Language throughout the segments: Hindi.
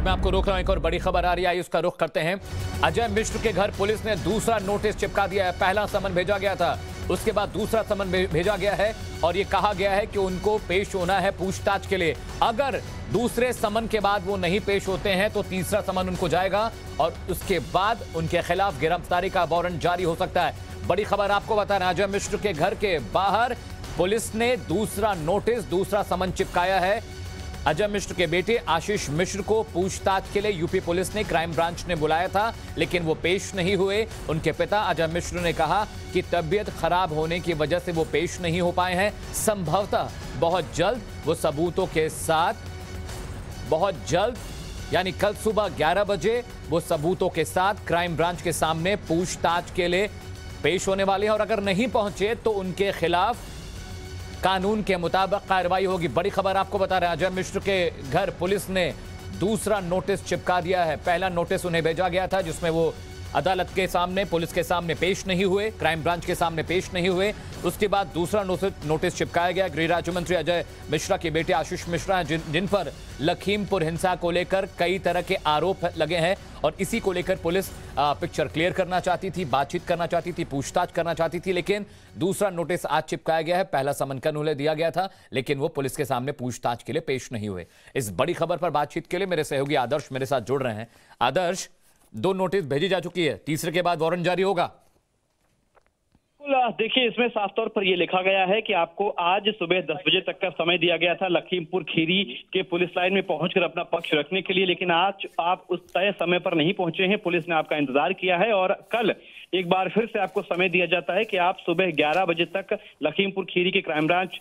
मैं आपको रोक रहा हूं, एक और बड़ी खबर आ रही है, उसका रुख करते हैं। अजय मिश्र के घर पुलिस ने दूसरा नोटिस चिपका दिया है। पहला समन भेजा गया था, उसके बाद दूसरा समन भेजा गया है और ये कहा गया है कि उनको पेश होना है पूछताछ के लिए। अगर दूसरे समन के बाद वो नहीं पेश होते हैं तो तीसरा समन उनको जाएगा और उसके बाद उनके खिलाफ गिरफ्तारी का वारंट जारी हो सकता है। बड़ी खबर आपको बता रहे हैं, अजय मिश्र के घर के बाहर पुलिस ने दूसरा नोटिस, दूसरा समन चिपकाया है। अजय मिश्र के बेटे आशीष मिश्र को पूछताछ के लिए यूपी पुलिस ने क्राइम ब्रांच ने बुलाया था, लेकिन वो पेश नहीं हुए। उनके पिता अजय मिश्र ने कहा कि तबीयत खराब होने की वजह से वो पेश नहीं हो पाए हैं। संभवतः बहुत जल्द यानी कल सुबह 11 बजे वो सबूतों के साथ क्राइम ब्रांच के सामने पूछताछ के लिए पेश होने वाले हैं और अगर नहीं पहुंचे तो उनके खिलाफ कानून के मुताबिक कार्रवाई होगी। बड़ी खबर आपको बता रहे हैं, अजय मिश्र के घर पुलिस ने दूसरा नोटिस चिपका दिया है। पहला नोटिस उन्हें भेजा गया था जिसमें वो अदालत के सामने, पुलिस के सामने पेश नहीं हुए, क्राइम ब्रांच के सामने पेश नहीं हुए। उसके बाद दूसरा नोटिस चिपकाया गया। गृह राज्य मंत्री अजय मिश्रा के बेटे आशीष मिश्रा हैं जिन पर लखीमपुर हिंसा को लेकर कई तरह के आरोप लगे हैं और इसी को लेकर पुलिस पिक्चर क्लियर करना चाहती थी, बातचीत करना चाहती थी, पूछताछ करना चाहती थी, लेकिन दूसरा नोटिस आज चिपकाया गया है। पहला समन का उन्हें दिया गया था लेकिन वो पुलिस के सामने पूछताछ के लिए पेश नहीं हुए। इस बड़ी खबर पर बातचीत के लिए मेरे सहयोगी आदर्श मेरे साथ जुड़ रहे हैं। आदर्श, दो नोटिस भेजी जा चुकी है, तीसरे के बाद वारंट जारी होगा? देखिए, इसमें साफ तौर पर यह लिखा गया है कि आपको आज सुबह 10 बजे तक का समय दिया गया था लखीमपुर खीरी के पुलिस लाइन में पहुंचकर अपना पक्ष रखने के लिए, लेकिन आज आप उस तय समय पर नहीं पहुंचे हैं। पुलिस ने आपका इंतजार किया है और कल एक बार फिर से आपको समय दिया जाता है कि आप सुबह 11 बजे तक लखीमपुर खीरी के क्राइम ब्रांच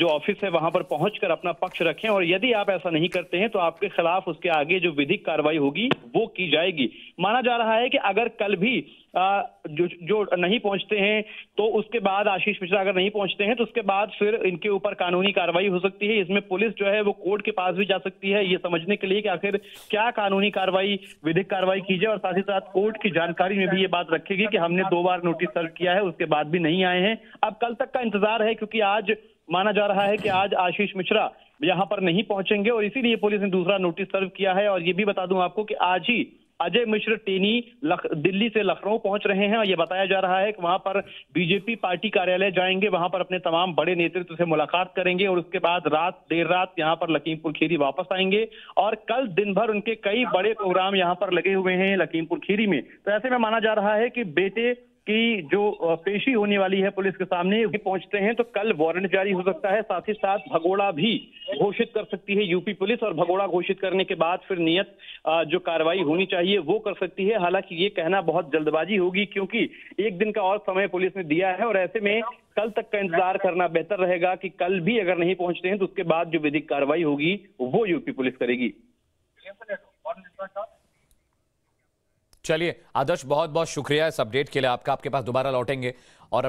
जो ऑफिस है वहां पर पहुंचकर अपना पक्ष रखें और यदि आप ऐसा नहीं करते हैं तो आपके खिलाफ उसके आगे जो विधिक कार्रवाई होगी वो की जाएगी। माना जा रहा है कि अगर कल भी जो नहीं पहुंचते हैं तो उसके बाद आशीष मिश्रा अगर नहीं पहुंचते हैं तो उसके बाद फिर इनके ऊपर कानूनी कार्रवाई हो सकती है। इसमें पुलिस जो है वो कोर्ट के पास भी जा सकती है ये समझने के लिए कि आखिर क्या कानूनी कार्रवाई, विधिक कार्रवाई की जाए और साथ ही साथ कोर्ट की जानकारी में भी ये बात रखेगी कि हमने दो बार नोटिस सर्व किया है, उसके बाद भी नहीं आए हैं। अब कल तक का इंतजार है क्योंकि आज माना जा रहा है कि आज आशीष मिश्रा यहाँ पर नहीं पहुंचेंगे और इसीलिए पुलिस ने दूसरा नोटिस सर्व किया है। और ये भी बता दूं आपको कि आज ही अजय मिश्र टेनी दिल्ली से लखनऊ पहुंच रहे हैं और ये बताया जा रहा है कि वहां पर बीजेपी पार्टी कार्यालय जाएंगे, वहां पर अपने तमाम बड़े नेतृत्व से मुलाकात करेंगे और उसके बाद देर रात यहां पर लखीमपुर खीरी वापस आएंगे और कल दिन भर उनके कई बड़े प्रोग्राम यहां पर लगे हुए हैं लखीमपुर खीरी में। तो ऐसे में माना जा रहा है कि बेटे की जो पेशी होने वाली है पुलिस के सामने भी पहुंचते हैं तो कल वारंट जारी हो सकता है, साथ ही साथ भगोड़ा भी घोषित कर सकती है यूपी पुलिस और भगोड़ा घोषित करने के बाद फिर नियत जो कार्रवाई होनी चाहिए वो कर सकती है। हालांकि ये कहना बहुत जल्दबाजी होगी क्योंकि एक दिन का और समय पुलिस ने दिया है और ऐसे में कल तक का इंतजार करना बेहतर रहेगा कि कल भी अगर नहीं पहुंचते हैं तो उसके बाद जो विधिक कार्रवाई होगी वो यूपी पुलिस करेगी। चलिए आदर्श, बहुत बहुत शुक्रिया इस अपडेट के लिए आपका, आपके पास दोबारा लौटेंगे और